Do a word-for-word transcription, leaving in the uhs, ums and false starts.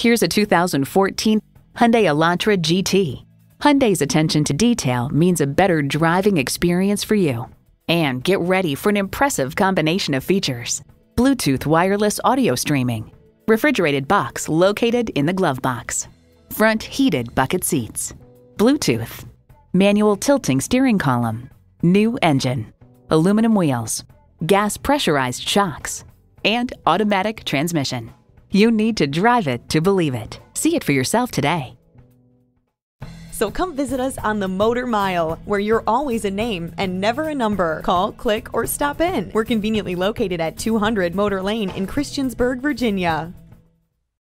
Here's a two thousand fourteen Hyundai Elantra G T. Hyundai's attention to detail means a better driving experience for you. And get ready for an impressive combination of features: Bluetooth wireless audio streaming, refrigerated box located in the glove box, front heated bucket seats, Bluetooth, manual tilting steering column, new engine, aluminum wheels, gas pressurized shocks, and automatic transmission. You need to drive it to believe it. See it for yourself today. So come visit us on the Motor Mile, where you're always a name and never a number. Call, click, or stop in. We're conveniently located at two hundred Motor Lane in Christiansburg, Virginia.